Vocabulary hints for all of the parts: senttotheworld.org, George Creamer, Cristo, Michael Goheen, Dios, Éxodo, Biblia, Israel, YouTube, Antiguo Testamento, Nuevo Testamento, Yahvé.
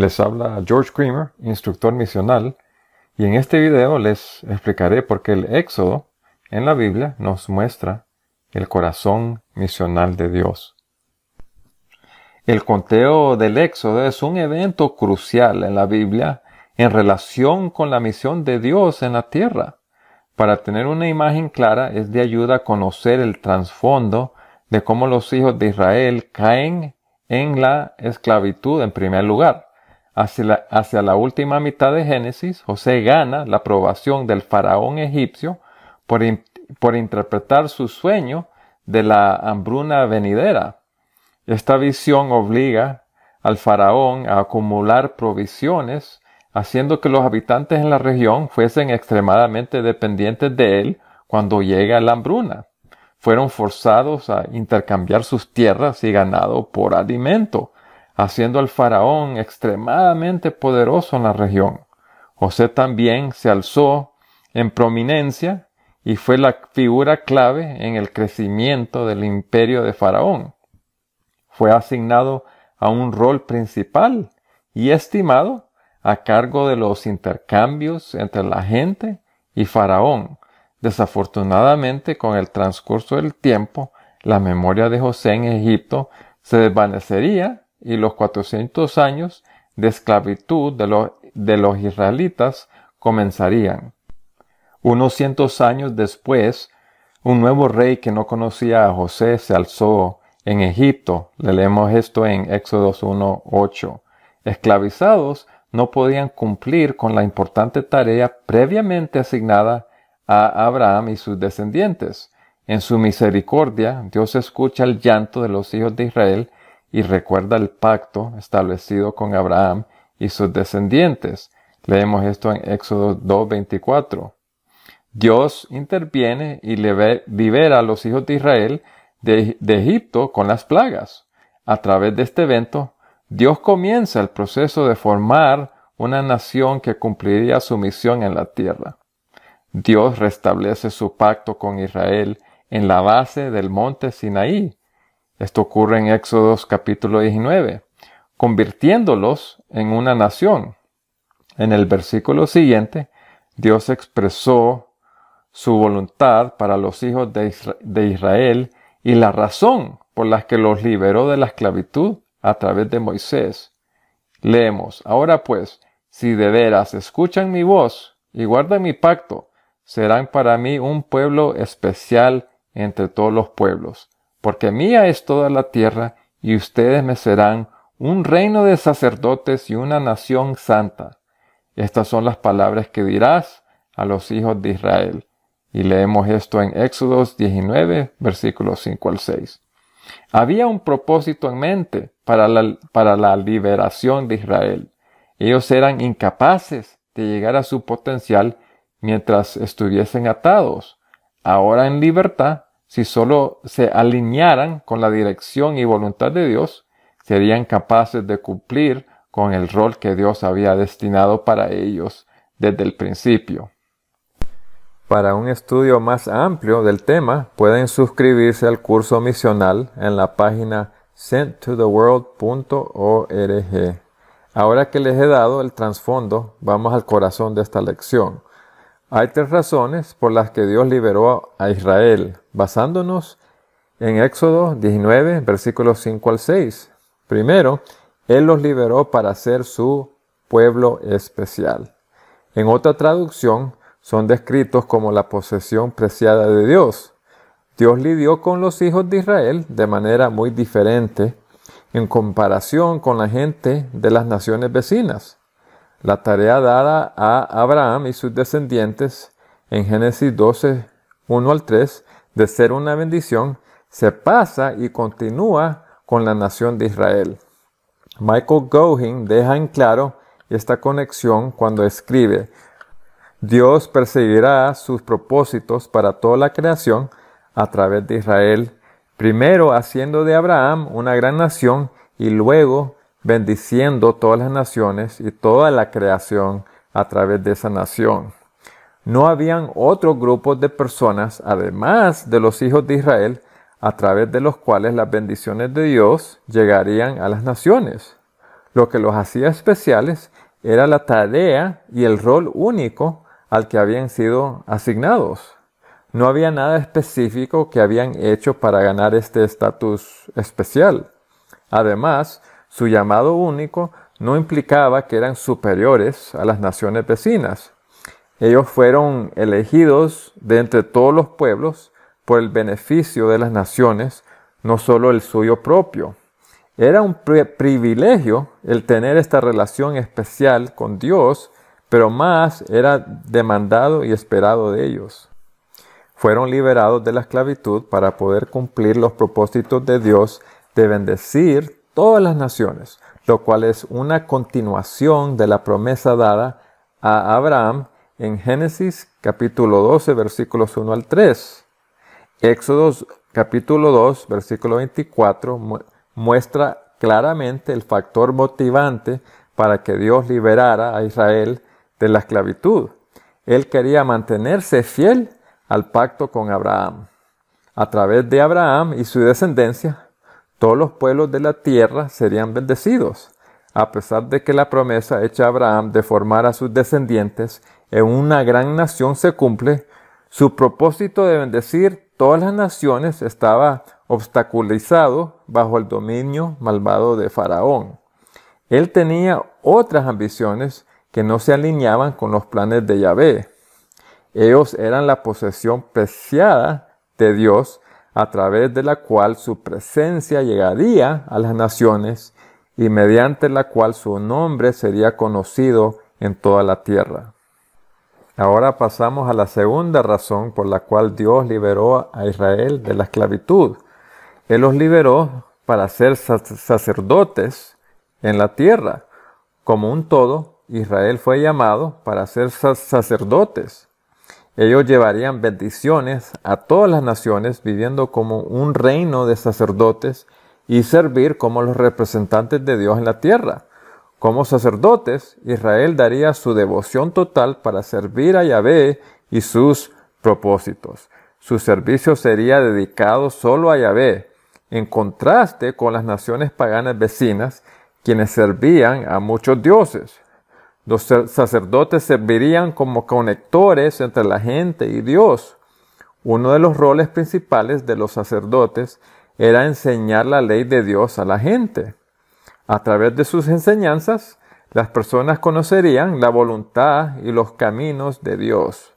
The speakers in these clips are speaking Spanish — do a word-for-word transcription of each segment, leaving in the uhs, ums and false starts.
Les habla George Creamer, instructor misional, y en este video les explicaré por qué el Éxodo en la Biblia nos muestra el corazón misional de Dios. El conteo del Éxodo es un evento crucial en la Biblia en relación con la misión de Dios en la tierra. Para tener una imagen clara es de ayuda a conocer el trasfondo de cómo los hijos de Israel caen en la esclavitud en primer lugar. Hacia la, hacia la última mitad de Génesis, José gana la aprobación del faraón egipcio por, in, por interpretar su sueño de la hambruna venidera. Esta visión obliga al faraón a acumular provisiones, haciendo que los habitantes en la región fuesen extremadamente dependientes de él cuando llega la hambruna. Fueron forzados a intercambiar sus tierras y ganado por alimento, haciendo al faraón extremadamente poderoso en la región. José también se alzó en prominencia y fue la figura clave en el crecimiento del imperio de faraón. Fue asignado a un rol principal y estimado a cargo de los intercambios entre la gente y faraón. Desafortunadamente, con el transcurso del tiempo, la memoria de José en Egipto se desvanecería y los cuatrocientos años de esclavitud de los, de los israelitas comenzarían. Unos cientos años después, un nuevo rey que no conocía a José se alzó en Egipto. Le leemos esto en Éxodo uno ocho. Esclavizados no podían cumplir con la importante tarea previamente asignada a Abraham y sus descendientes. En su misericordia, Dios escucha el llanto de los hijos de Israel y recuerda el pacto establecido con Abraham y sus descendientes. Leemos esto en Éxodo dos veinticuatro. Dios interviene y libera a los hijos de Israel de, de Egipto con las plagas. A través de este evento, Dios comienza el proceso de formar una nación que cumpliría su misión en la tierra. Dios restablece su pacto con Israel en la base del monte Sinaí. Esto ocurre en Éxodo capítulo diecinueve, convirtiéndolos en una nación. En el versículo siguiente, Dios expresó su voluntad para los hijos de Israel y la razón por la que los liberó de la esclavitud a través de Moisés. Leemos, ahora pues, si de veras escuchan mi voz y guardan mi pacto, serán para mí un pueblo especial entre todos los pueblos. Porque mía es toda la tierra, y ustedes me serán un reino de sacerdotes y una nación santa. Estas son las palabras que dirás a los hijos de Israel. Y leemos esto en Éxodo diecinueve, versículos cinco al seis. Había un propósito en mente para la, para la liberación de Israel. Ellos eran incapaces de llegar a su potencial mientras estuviesen atados. Ahora en libertad, si solo se alinearan con la dirección y voluntad de Dios, serían capaces de cumplir con el rol que Dios había destinado para ellos desde el principio. Para un estudio más amplio del tema, pueden suscribirse al curso misional en la página sent to the world punto org. Ahora que les he dado el trasfondo, vamos al corazón de esta lección. Hay tres razones por las que Dios liberó a Israel, basándonos en Éxodo diecinueve, versículos cinco al seis. Primero, Él los liberó para ser su pueblo especial. En otra traducción, son descritos como la posesión preciada de Dios. Dios lidió con los hijos de Israel de manera muy diferente en comparación con la gente de las naciones vecinas. La tarea dada a Abraham y sus descendientes en Génesis doce, uno al tres, de ser una bendición, se pasa y continúa con la nación de Israel. Michael Goheen deja en claro esta conexión cuando escribe, Dios perseguirá sus propósitos para toda la creación a través de Israel, primero haciendo de Abraham una gran nación y luego bendiciendo todas las naciones y toda la creación a través de esa nación. No habían otros grupos de personas, además de los hijos de Israel, a través de los cuales las bendiciones de Dios llegarían a las naciones. Lo que los hacía especiales era la tarea y el rol único al que habían sido asignados. No había nada específico que habían hecho para ganar este estatus especial. Además, su llamado único no implicaba que eran superiores a las naciones vecinas. Ellos fueron elegidos de entre todos los pueblos por el beneficio de las naciones, no solo el suyo propio. Era un privilegio el tener esta relación especial con Dios, pero más era demandado y esperado de ellos. Fueron liberados de la esclavitud para poder cumplir los propósitos de Dios de bendecir todas las naciones, lo cual es una continuación de la promesa dada a Abraham en Génesis capítulo doce, versículos uno al tres. Éxodo capítulo dos, versículo veinticuatro, muestra claramente el factor motivante para que Dios liberara a Israel de la esclavitud. Él quería mantenerse fiel al pacto con Abraham. A través de Abraham y su descendencia, todos los pueblos de la tierra serían bendecidos, a pesar de que la promesa hecha a Abraham de formar a sus descendientes en una gran nación se cumple, su propósito de bendecir todas las naciones estaba obstaculizado bajo el dominio malvado de Faraón. Él tenía otras ambiciones que no se alineaban con los planes de Yahvé. Ellos eran la posesión preciada de Dios, a través de la cual su presencia llegaría a las naciones y mediante la cual su nombre sería conocido en toda la tierra. Ahora pasamos a la segunda razón por la cual Dios liberó a Israel de la esclavitud. Él los liberó para ser sacerdotes en la tierra. Como un todo, Israel fue llamado para ser sacerdotes. Ellos llevarían bendiciones a todas las naciones, viviendo como un reino de sacerdotes y servir como los representantes de Dios en la tierra. Como sacerdotes, Israel daría su devoción total para servir a Yahvé y sus propósitos. Su servicio sería dedicado solo a Yahvé, en contraste con las naciones paganas vecinas, quienes servían a muchos dioses. Los sacerdotes servirían como conectores entre la gente y Dios. Uno de los roles principales de los sacerdotes era enseñar la ley de Dios a la gente. A través de sus enseñanzas, las personas conocerían la voluntad y los caminos de Dios.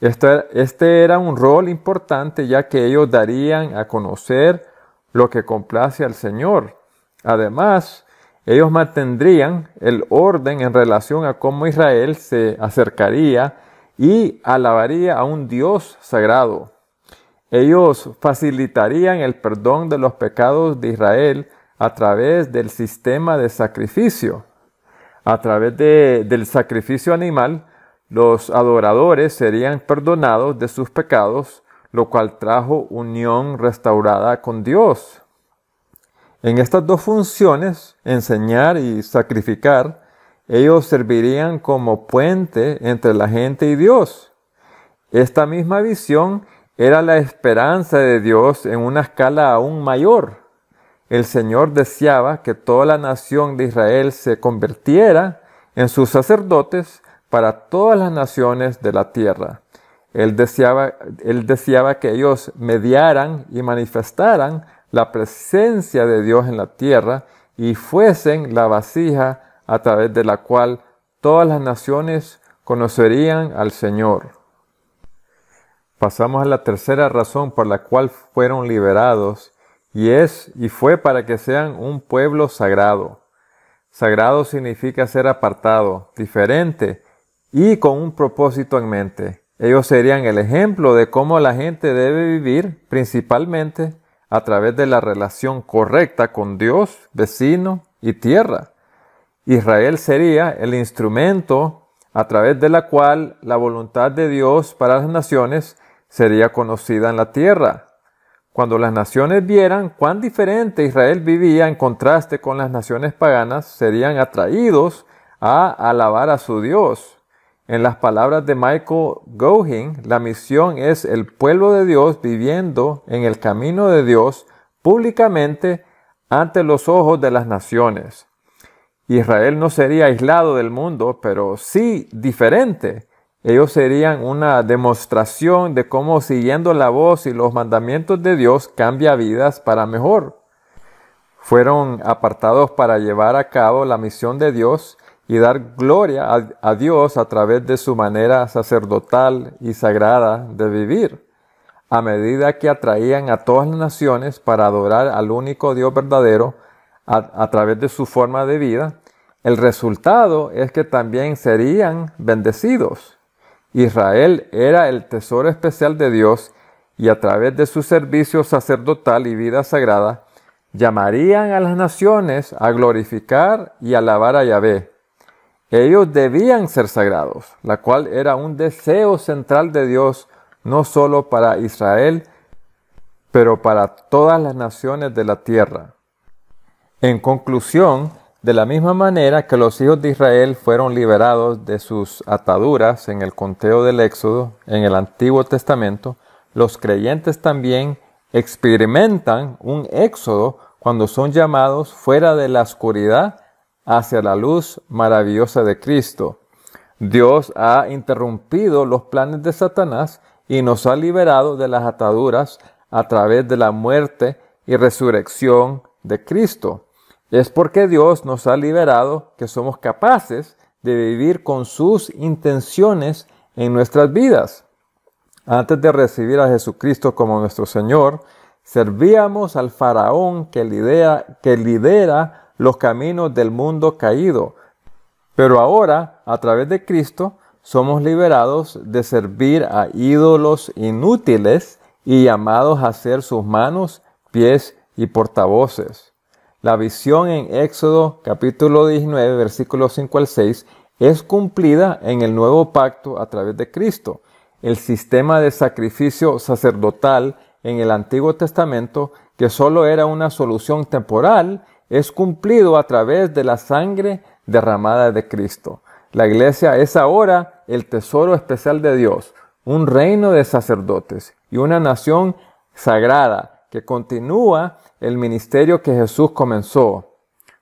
Este, este era un rol importante, ya que ellos darían a conocer lo que complace al Señor. Además, ellos mantendrían el orden en relación a cómo Israel se acercaría y alabaría a un Dios sagrado. Ellos facilitarían el perdón de los pecados de Israel a través del sistema de sacrificio. A través de, del sacrificio animal, los adoradores serían perdonados de sus pecados, lo cual trajo unión restaurada con Dios. En estas dos funciones, enseñar y sacrificar, ellos servirían como puente entre la gente y Dios. Esta misma visión era la esperanza de Dios en una escala aún mayor. El Señor deseaba que toda la nación de Israel se convirtiera en sus sacerdotes para todas las naciones de la tierra. Él deseaba, él deseaba que ellos mediaran y manifestaran la presencia de Dios en la tierra y fuesen la vasija a través de la cual todas las naciones conocerían al Señor. Pasamos a la tercera razón por la cual fueron liberados, y es y fue para que sean un pueblo sagrado. Sagrado significa ser apartado, diferente y con un propósito en mente. Ellos serían el ejemplo de cómo la gente debe vivir, principalmente a través de la relación correcta con Dios, vecino y tierra. Israel sería el instrumento a través de la cual la voluntad de Dios para las naciones sería conocida en la tierra. Cuando las naciones vieran cuán diferente Israel vivía en contraste con las naciones paganas, serían atraídos a alabar a su Dios. En las palabras de Michael Goheen, la misión es el pueblo de Dios viviendo en el camino de Dios públicamente ante los ojos de las naciones. Israel no sería aislado del mundo, pero sí diferente. Ellos serían una demostración de cómo siguiendo la voz y los mandamientos de Dios cambia vidas para mejor. Fueron apartados para llevar a cabo la misión de Dios y dar gloria a, a Dios a través de su manera sacerdotal y sagrada de vivir, a medida que atraían a todas las naciones para adorar al único Dios verdadero a, a través de su forma de vida. El resultado es que también serían bendecidos. Israel era el tesoro especial de Dios y a través de su servicio sacerdotal y vida sagrada, llamarían a las naciones a glorificar y alabar a Yahvé. Ellos debían ser sagrados, la cual era un deseo central de Dios, no solo para Israel, pero para todas las naciones de la tierra. En conclusión, de la misma manera que los hijos de Israel fueron liberados de sus ataduras en el conteo del Éxodo, en el Antiguo Testamento, los creyentes también experimentan un éxodo cuando son llamados fuera de la oscuridad hacia la luz maravillosa de Cristo. Dios ha interrumpido los planes de Satanás y nos ha liberado de las ataduras a través de la muerte y resurrección de Cristo. Es porque Dios nos ha liberado que somos capaces de vivir con sus intenciones en nuestras vidas. Antes de recibir a Jesucristo como nuestro Señor, servíamos al faraón que lidera, que lidera los caminos del mundo caído. Pero ahora, a través de Cristo, somos liberados de servir a ídolos inútiles y llamados a ser sus manos, pies y portavoces. La visión en Éxodo capítulo diecinueve, versículos cinco al seis, es cumplida en el nuevo pacto a través de Cristo. El sistema de sacrificio sacerdotal en el Antiguo Testamento, que solo era una solución temporal, es cumplido a través de la sangre derramada de Cristo. La iglesia es ahora el tesoro especial de Dios, un reino de sacerdotes y una nación sagrada que continúa el ministerio que Jesús comenzó.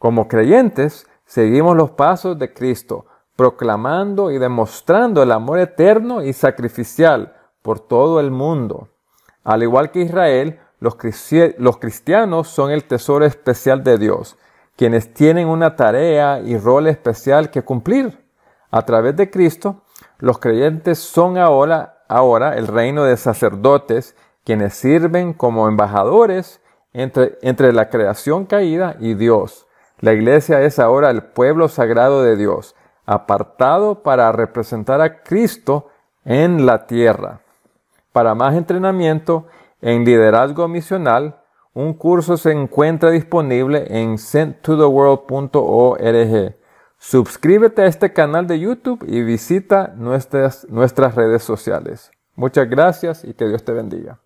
Como creyentes, seguimos los pasos de Cristo, proclamando y demostrando el amor eterno y sacrificial por todo el mundo. Al igual que Israel, los cristianos son el tesoro especial de Dios, quienes tienen una tarea y rol especial que cumplir. A través de Cristo, los creyentes son ahora, ahora el reino de sacerdotes, quienes sirven como embajadores entre, entre la creación caída y Dios. La iglesia es ahora el pueblo sagrado de Dios, apartado para representar a Cristo en la tierra. Para más entrenamiento en liderazgo misional, un curso se encuentra disponible en sent to the world punto org. Suscríbete a este canal de YouTube y visita nuestras, nuestras redes sociales. Muchas gracias y que Dios te bendiga.